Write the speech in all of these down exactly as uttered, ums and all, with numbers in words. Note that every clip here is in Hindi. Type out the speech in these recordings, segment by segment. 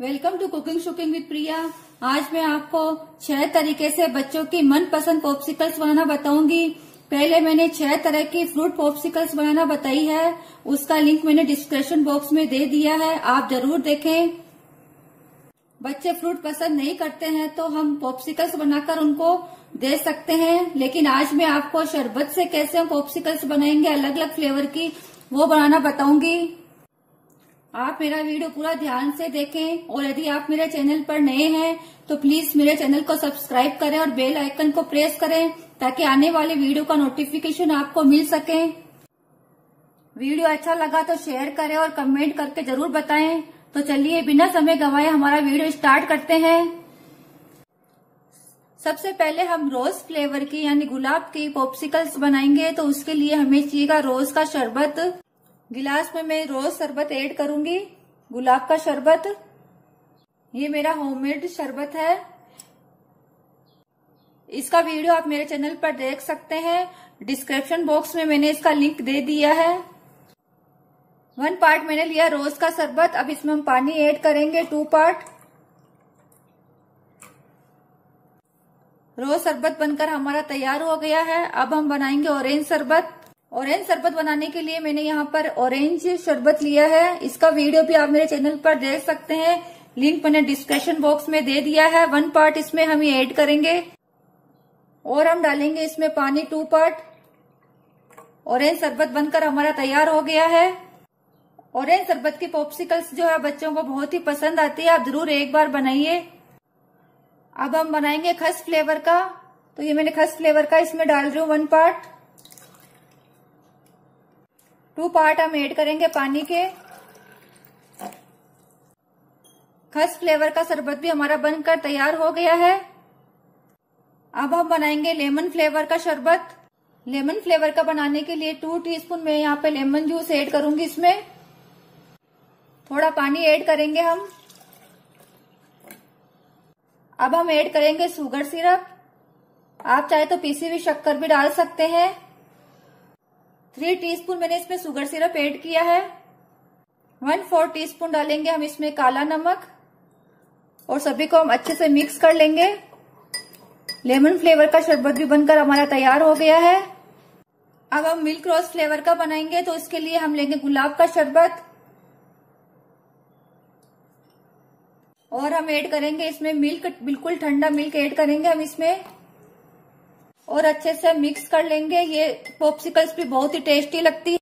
Welcome to cooking शूकिंग with Priya. आज मैं आपको छह तरीके से बच्चों की मनपसंद पॉप्सिकल्स बनाना बताऊंगी। पहले मैंने छह तरह की फ्रूट पॉप्सिकल्स बनाना बताई है, उसका लिंक मैंने डिस्क्रिप्शन बॉक्स में दे दिया है, आप जरूर देखें। बच्चे फ्रूट पसंद नहीं करते हैं तो हम पॉप्सिकल्स बनाकर उनको दे सकते हैं, लेकिन आज मैं आपको शरबत से कैसे हम पॉप्सिकल्स बनाएंगे अलग अलग फ्लेवर की, वो बनाना बताऊंगी। आप मेरा वीडियो पूरा ध्यान से देखें और यदि आप मेरे चैनल पर नए हैं तो प्लीज मेरे चैनल को सब्सक्राइब करें और बेल आइकन को प्रेस करें ताकि आने वाले वीडियो का नोटिफिकेशन आपको मिल सके। वीडियो अच्छा लगा तो शेयर करें और कमेंट करके जरूर बताएं। तो चलिए बिना समय गंवाए हमारा वीडियो स्टार्ट करते हैं। सबसे पहले हम रोज फ्लेवर की यानी गुलाब की पॉप्सिकल्स बनाएंगे, तो उसके लिए हमें चाहिएगा रोज का शरबत। गिलास में मैं रोज शरबत ऐड करूंगी, गुलाब का शरबत। ये मेरा होममेड शरबत है, इसका वीडियो आप मेरे चैनल पर देख सकते हैं, डिस्क्रिप्शन बॉक्स में मैंने इसका लिंक दे दिया है। वन पार्ट मैंने लिया रोज का शरबत, अब इसमें हम पानी ऐड करेंगे टू पार्ट। रोज शरबत बनकर हमारा तैयार हो गया है। अब हम बनाएंगे ऑरेंज शरबत। ऑरेंज शरबत बनाने के लिए मैंने यहाँ पर ऑरेंज शरबत लिया है, इसका वीडियो भी आप मेरे चैनल पर देख सकते हैं, लिंक मैंने डिस्क्रिप्शन बॉक्स में दे दिया है। वन पार्ट इसमें हम ये ऐड करेंगे और हम डालेंगे इसमें पानी टू पार्ट। ऑरेंज शरबत बनकर हमारा तैयार हो गया है। ऑरेंज शरबत की पॉप्सिकल्स जो है बच्चों को बहुत ही पसंद आती है, आप जरूर एक बार बनाइए। अब हम बनाएंगे खस फ्लेवर का, तो ये मैंने खस फ्लेवर का इसमें डाल रही हूँ वन पार्ट। टू पार्ट हम ऐड करेंगे पानी के। खस फ्लेवर का शरबत भी हमारा बनकर तैयार हो गया है। अब हम बनाएंगे लेमन फ्लेवर का शरबत। लेमन फ्लेवर का बनाने के लिए टू टीस्पून मैं यहाँ पे लेमन जूस ऐड करूंगी, इसमें थोड़ा पानी ऐड करेंगे हम। अब हम ऐड करेंगे शुगर सिरप, आप चाहे तो पीसी हुई शक्कर भी डाल सकते हैं। थ्री टीस्पून मैंने इसमें शुगर सिरप ऐड किया है। वन फोर टीस्पून डालेंगे हम इसमें काला नमक और सभी को हम अच्छे से मिक्स कर लेंगे। लेमन फ्लेवर का शरबत भी बनकर हमारा तैयार हो गया है। अब हम मिल्क रोज फ्लेवर का बनाएंगे, तो उसके लिए हम लेंगे गुलाब का शरबत और हम ऐड करेंगे इसमें मिल्क, बिल्कुल ठंडा मिल्क ऐड करेंगे हम इसमें और अच्छे से मिक्स कर लेंगे। ये पॉप्सिकल्स भी बहुत ही टेस्टी लगती है।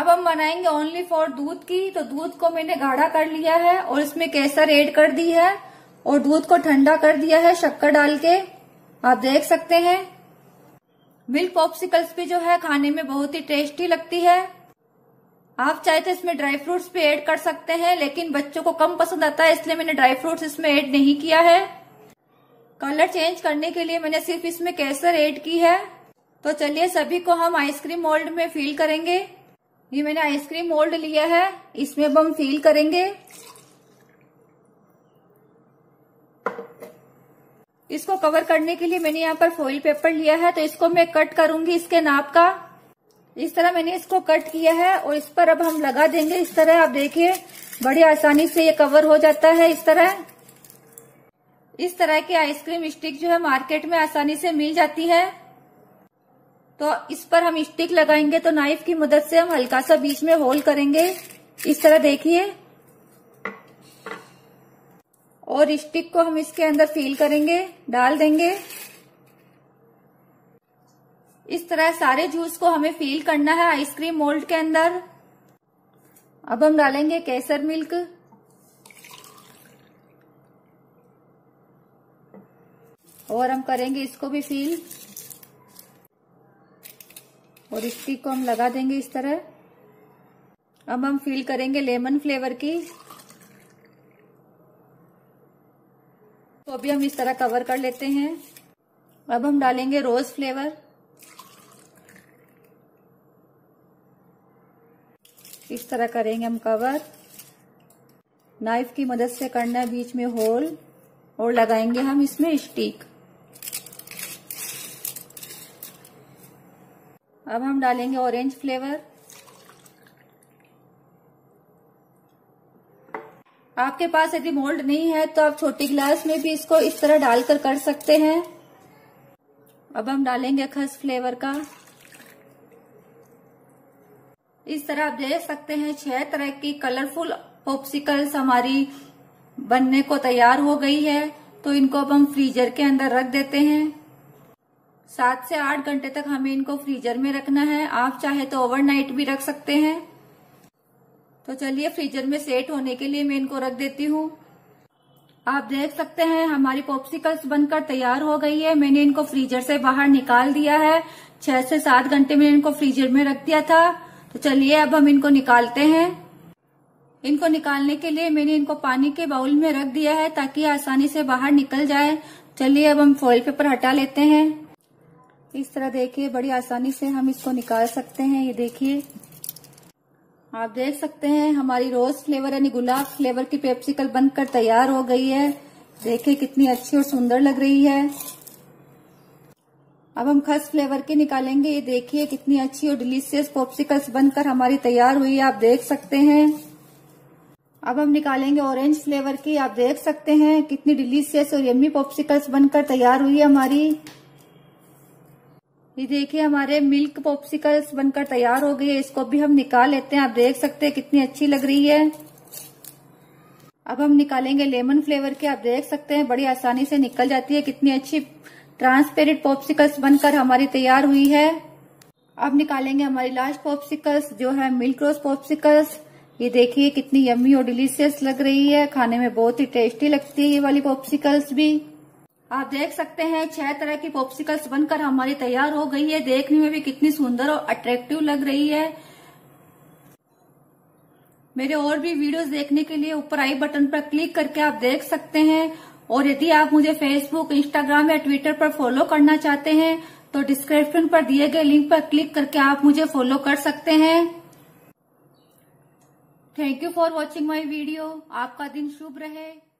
अब हम बनाएंगे ओनली फॉर दूध की, तो दूध को मैंने गाढ़ा कर लिया है और इसमें केसर ऐड कर दी है और दूध को ठंडा कर दिया है शक्कर डाल के, आप देख सकते हैं। मिल्क पॉप्सिकल्स भी जो है खाने में बहुत ही टेस्टी लगती है। आप चाहे तो इसमें ड्राई फ्रूट्स भी ऐड कर सकते हैं, लेकिन बच्चों को कम पसंद आता है इसलिए मैंने ड्राई फ्रूट्स इसमें ऐड नहीं किया है। कलर चेंज करने के लिए मैंने सिर्फ इसमें केसर ऐड की है। तो चलिए सभी को हम आइसक्रीम मोल्ड में फील करेंगे। ये मैंने आइसक्रीम मोल्ड लिया है, इसमें अब हम फील करेंगे। इसको कवर करने के लिए मैंने यहाँ पर फॉइल पेपर लिया है, तो इसको मैं कट करूंगी इसके नाप का। इस तरह मैंने इसको कट किया है और इस पर अब हम लगा देंगे। इस तरह आप देखिए बड़ी आसानी से ये कवर हो जाता है। इस तरह इस तरह की आइसक्रीम स्टिक जो है मार्केट में आसानी से मिल जाती है। तो इस पर हम स्टिक लगाएंगे, तो नाइफ की मदद से हम हल्का सा बीच में होल करेंगे, इस तरह देखिए, और स्टिक को हम इसके अंदर फील करेंगे, डाल देंगे। इस तरह सारे जूस को हमें फील करना है आइसक्रीम मोल्ड के अंदर। अब हम डालेंगे केसर मिल्क और हम करेंगे इसको भी फील और स्टिक को हम लगा देंगे इस तरह। अब हम फील करेंगे लेमन फ्लेवर की, तो अभी हम इस तरह कवर कर लेते हैं। अब हम डालेंगे रोज फ्लेवर, इस तरह करेंगे हम कवर। नाइफ की मदद से करना है बीच में होल और लगाएंगे हम इसमें स्टिक। अब हम डालेंगे ऑरेंज फ्लेवर आपके पास यदि मोल्ड नहीं है तो आप छोटी गिलास में भी इसको इस तरह डालकर कर सकते हैं। अब हम डालेंगे खस फ्लेवर का। इस तरह आप देख सकते हैं छह तरह की कलरफुल पॉप्सिकल्स हमारी बनने को तैयार हो गई है। तो इनको अब हम फ्रीजर के अंदर रख देते हैं। सात से आठ घंटे तक हमें इनको फ्रीजर में रखना है। आप चाहे तो ओवरनाइट भी रख सकते हैं। तो चलिए फ्रीजर में सेट होने के लिए मैं इनको रख देती हूँ। आप देख सकते हैं हमारी पॉप्सिकल्स बनकर तैयार हो गई है। मैंने इनको फ्रीजर से बाहर निकाल दिया है। छह से सात घंटे मैंने इनको फ्रीजर में रख दिया था। तो चलिए अब हम इनको निकालते हैं। इनको निकालने के लिए मैंने इनको पानी के बाउल में रख दिया है ताकि आसानी से बाहर निकल जाए। चलिए अब हम फॉइल पेपर हटा लेते हैं। इस तरह देखिए बड़ी आसानी से हम इसको निकाल सकते हैं। ये देखिए आप देख सकते हैं हमारी रोज फ्लेवर यानी गुलाब फ्लेवर की पेप्सिकल बनकर तैयार हो गई है। देखिए कितनी अच्छी और सुंदर लग रही है। अब हम खस फ्लेवर के निकालेंगे। ये देखिए कितनी अच्छी और डिलीशियस पॉप्सिकल्स बनकर हमारी तैयार हुई है। आप देख सकते हैं। अब हम निकालेंगे ऑरेंज फ्लेवर की। आप देख सकते हैं कितनी डिलीशियस और यम्मी पॉप्सिकल्स बनकर तैयार हुई है हमारी। ये देखिए हमारे मिल्क पॉप्सिकल्स बनकर तैयार हो गई है। इसको भी हम निकाल लेते हैं। आप देख सकते हैं कितनी अच्छी लग रही है। अब हम निकालेंगे लेमन फ्लेवर की। आप देख सकते हैं बड़ी आसानी से निकल जाती है। कितनी अच्छी ट्रांसपेरेंट पॉप्सिकल्स बनकर हमारी तैयार हुई है। अब निकालेंगे हमारी लास्ट पॉप्सिकल्स जो है मिल्क रोज पॉप्सिकल्स। ये देखिए कितनी यम्मी और डिलीशियस लग रही है। खाने में बहुत ही टेस्टी लगती है ये वाली पॉप्सिकल्स भी। आप देख सकते हैं छह तरह की पॉप्सिकल्स बनकर हमारी तैयार हो गई है। देखने में भी कितनी सुंदर और अट्रैक्टिव लग रही है। मेरे और भी वीडियोस देखने के लिए ऊपर आई बटन पर क्लिक करके आप देख सकते हैं। और यदि आप मुझे फेसबुक, इंस्टाग्राम या ट्विटर पर फॉलो करना चाहते हैं तो डिस्क्रिप्शन पर दिए गए लिंक पर क्लिक करके आप मुझे फॉलो कर सकते हैं। Thank you for watching my video. आपका दिन शुभ रहे।